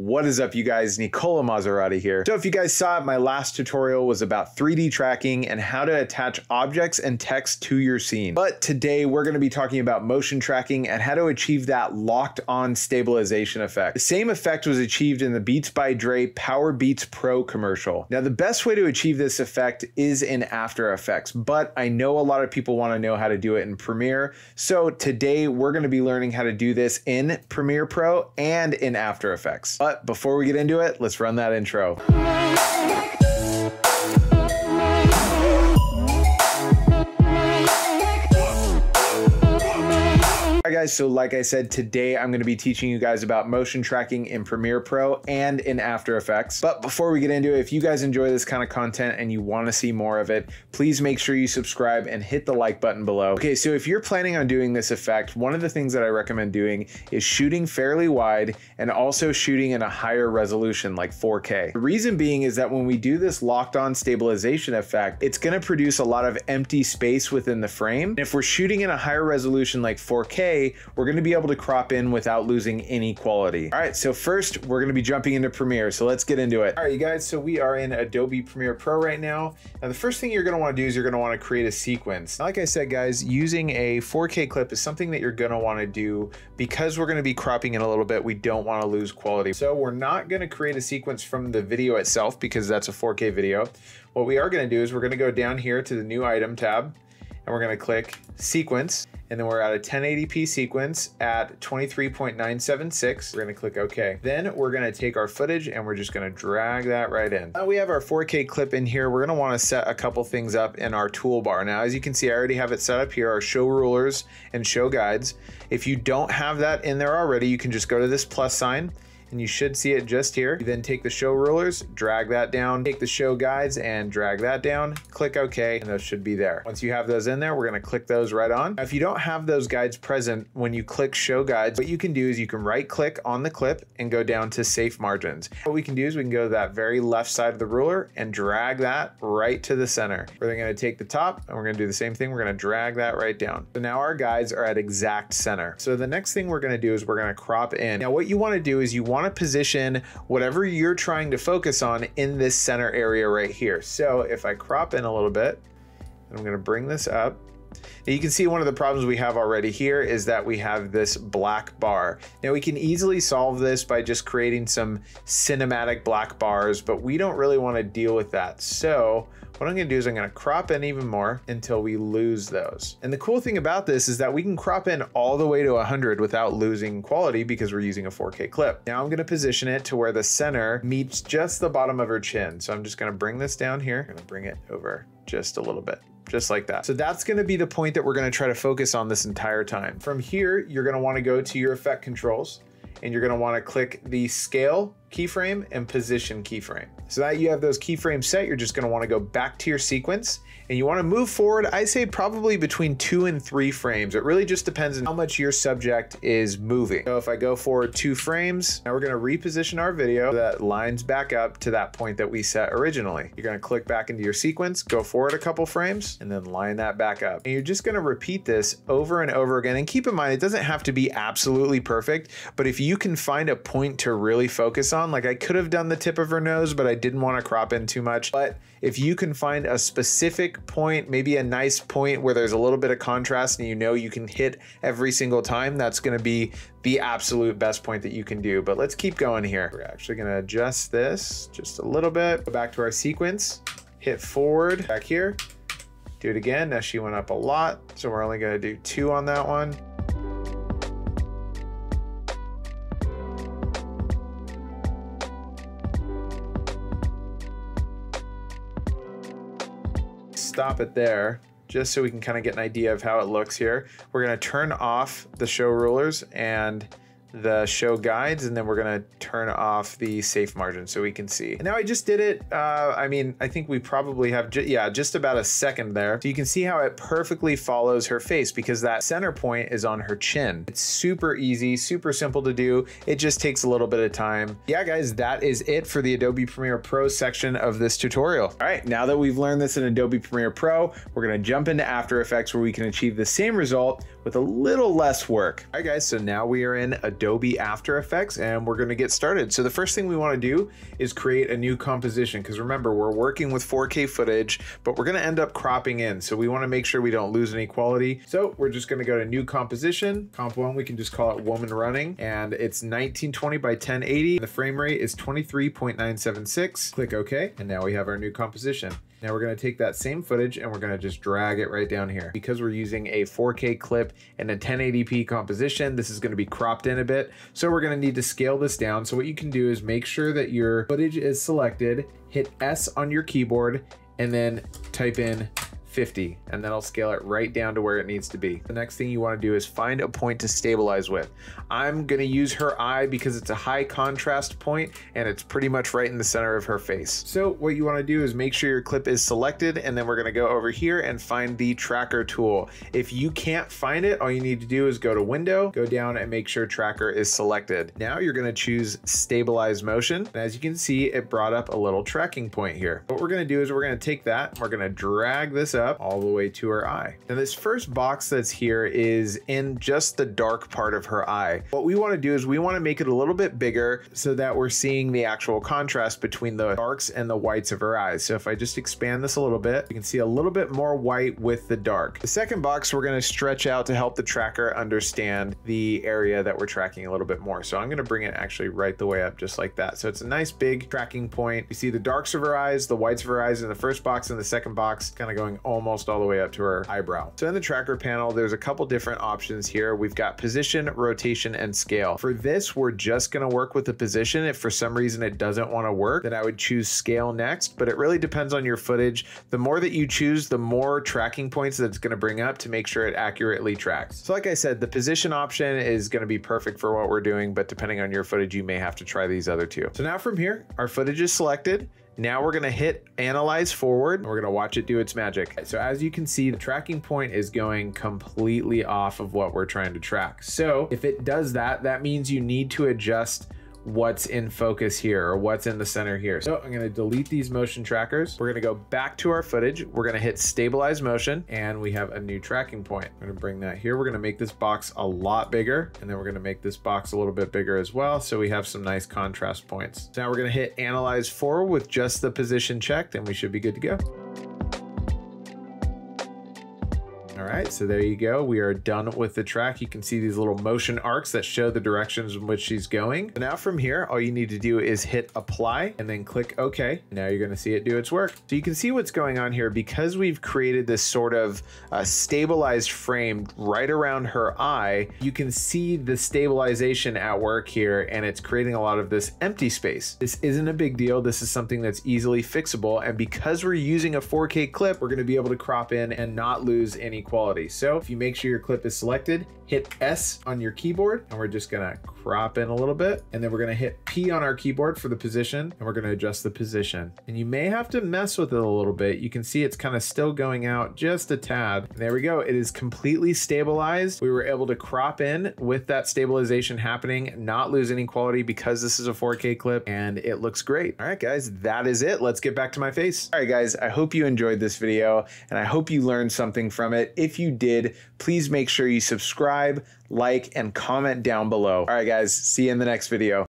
What is up, you guys? Nicola Maserati here. So if you guys saw it, my last tutorial was about 3D tracking and how to attach objects and text to your scene. But today we're gonna be talking about motion tracking and how to achieve that locked on stabilization effect. The same effect was achieved in the Beats by Dre Powerbeats Pro commercial. Now the best way to achieve this effect is in After Effects, but I know a lot of people wanna know how to do it in Premiere. So today we're gonna be learning how to do this in Premiere Pro and in After Effects. But before we get into it, let's run that intro. Hi guys, so like I said, today I'm gonna be teaching you guys about motion tracking in Premiere Pro and in After Effects. But before we get into it, if you guys enjoy this kind of content and you wanna see more of it, please make sure you subscribe and hit the like button below. Okay, so if you're planning on doing this effect, one of the things that I recommend doing is shooting fairly wide and also shooting in a higher resolution like 4K. The reason being is that when we do this locked on stabilization effect, it's gonna produce a lot of empty space within the frame. And if we're shooting in a higher resolution like 4K, we're gonna be able to crop in without losing any quality. All right, so first we're gonna be jumping into Premiere, so let's get into it. All right, you guys, so we are in Adobe Premiere Pro right now. Now the first thing you're gonna wanna do is you're gonna wanna create a sequence. Now, like I said, guys, using a 4K clip is something that you're gonna wanna do because we're gonna be cropping in a little bit, we don't wanna lose quality. So we're not gonna create a sequence from the video itself because that's a 4K video. What we are gonna do is we're gonna go down here to the new item tab and we're gonna click sequence. And then we're at a 1080p sequence at 23.976. We're gonna click OK. Then we're gonna take our footage and we're just gonna drag that right in. Now we have our 4K clip in here. We're gonna wanna set a couple things up in our toolbar. Now, as you can see, I already have it set up here, our show rulers and show guides. If you don't have that in there already, you can just go to this plus sign and you should see it just here. You then take the show rulers, drag that down, take the show guides and drag that down, click OK, and those should be there. Once you have those in there, we're gonna click those right on. Now, if you don't have those guides present, when you click show guides, what you can do is you can right click on the clip and go down to safe margins. What we can do is we can go to that very left side of the ruler and drag that right to the center. We're then gonna take the top and we're gonna do the same thing. We're gonna drag that right down. So now our guides are at exact center. So the next thing we're gonna do is we're gonna crop in. Now what you wanna do is you wanna position whatever you're trying to focus on in this center area right here. So if I crop in a little bit, I'm gonna bring this up. Now you can see one of the problems we have already here is that we have this black bar. Now we can easily solve this by just creating some cinematic black bars, but we don't really wanna deal with that. So what I'm gonna do is I'm gonna crop in even more until we lose those. And the cool thing about this is that we can crop in all the way to 100 without losing quality because we're using a 4K clip. Now I'm gonna position it to where the center meets just the bottom of her chin. So I'm just gonna bring this down here. I'm gonna bring it over just a little bit, just like that. So that's gonna be the point that we're gonna try to focus on this entire time. From here, you're gonna wanna go to your effect controls and you're gonna wanna click the scale keyframe and position keyframe. So that you have those keyframes set, you're just gonna wanna go back to your sequence and you wanna move forward, I say probably between 2 and 3 frames. It really just depends on how much your subject is moving. So if I go forward 2 frames, now we're gonna reposition our video so that lines back up to that point that we set originally. You're gonna click back into your sequence, go forward a couple frames and then line that back up. And you're just gonna repeat this over and over again. And keep in mind, it doesn't have to be absolutely perfect, but if you can find a point to really focus on, like I could have done the tip of her nose, but I didn't want to crop in too much. But if you can find a specific point, maybe a nice point where there's a little bit of contrast and you know you can hit every single time, that's going to be the absolute best point that you can do. But let's keep going here. We're actually going to adjust this just a little bit. Go back to our sequence, hit forward back here, do it again. Now she went up a lot, so we're only going to do 2 on that one. Stop it there, just so we can kind of get an idea of how it looks here. We're gonna turn off the show rulers and the show guides, and then we're gonna turn off the safe margin so we can see. And now I just did it, I mean, I think we probably have, just about a second there. So you can see how it perfectly follows her face because that center point is on her chin. It's super easy, super simple to do. It just takes a little bit of time. Yeah, guys, that is it for the Adobe Premiere Pro section of this tutorial. All right, now that we've learned this in Adobe Premiere Pro, we're gonna jump into After Effects where we can achieve the same result with a little less work. All right, guys, so now we are in Adobe Adobe After Effects, and we're going to get started. So the first thing we want to do is create a new composition, because remember, we're working with 4K footage, but we're going to end up cropping in. So we want to make sure we don't lose any quality. So we're just going to go to new composition, comp one, we can just call it woman running, and it's 1920 by 1080. The frame rate is 23.976. Click OK, and now we have our new composition. Now we're going to take that same footage and we're going to just drag it right down here. Because we're using a 4K clip and a 1080p composition, this is going to be cropped in a bit. So we're going to need to scale this down. So what you can do is make sure that your footage is selected, hit S on your keyboard, and then type in 50, and that'll scale it right down to where it needs to be. The next thing you want to do is find a point to stabilize with. I'm going to use her eye because it's a high contrast point and it's pretty much right in the center of her face. So what you want to do is make sure your clip is selected, and then we're going to go over here and find the tracker tool. If you can't find it, all you need to do is go to window, go down and make sure tracker is selected. Now you're going to choose stabilize motion. And as you can see, it brought up a little tracking point here. What we're going to do is we're going to take that and we're going to drag this up all the way to her eye. Now this first box that's here is in just the dark part of her eye. What we want to do is we want to make it a little bit bigger so that we're seeing the actual contrast between the darks and the whites of her eyes. So if I just expand this a little bit, you can see a little bit more white with the dark. The second box we're going to stretch out to help the tracker understand the area that we're tracking a little bit more. So I'm going to bring it actually right the way up just like that. So it's a nice big tracking point. You see the darks of her eyes, the whites of her eyes in the first box, and the second box kind of going almost all the way up to her eyebrow. So in the tracker panel, there's a couple different options here. We've got position, rotation, and scale. For this, we're just gonna work with the position. If for some reason it doesn't wanna work, then I would choose scale next, but it really depends on your footage. The more that you choose, the more tracking points that it's gonna bring up to make sure it accurately tracks. So like I said, the position option is gonna be perfect for what we're doing, but depending on your footage, you may have to try these other two. So now from here, our footage is selected. Now we're gonna hit analyze forward, and we're gonna watch it do its magic. So as you can see, the tracking point is going completely off of what we're trying to track. So if it does that, that means you need to adjust what's in focus here or what's in the center here. So I'm gonna delete these motion trackers. We're gonna go back to our footage. We're gonna hit stabilize motion, and we have a new tracking point. I'm gonna bring that here. We're gonna make this box a lot bigger, and then we're gonna make this box a little bit bigger as well, so we have some nice contrast points. Now we're gonna hit analyze forward with just the position checked, and we should be good to go. All right, so there you go. We are done with the track. You can see these little motion arcs that show the directions in which she's going. So now from here, all you need to do is hit apply and then click OK. Now you're gonna see it do its work. So you can see what's going on here because we've created this sort of stabilized frame right around her eye. You can see the stabilization at work here, and it's creating a lot of this empty space. This isn't a big deal. This is something that's easily fixable. And because we're using a 4K clip, we're gonna be able to crop in and not lose any quality. So if you make sure your clip is selected, hit S on your keyboard, and we're just gonna crop in a little bit, and then we're gonna hit P on our keyboard for the position, and we're gonna adjust the position. And you may have to mess with it a little bit. You can see it's kind of still going out just a tad. And there we go, it is completely stabilized. We were able to crop in with that stabilization happening, not lose any quality because this is a 4K clip, and it looks great. All right guys, that is it. Let's get back to my face. All right guys, I hope you enjoyed this video, and I hope you learned something from it. If you did, please make sure you subscribe, like, and comment down below. All right guys, see you in the next video.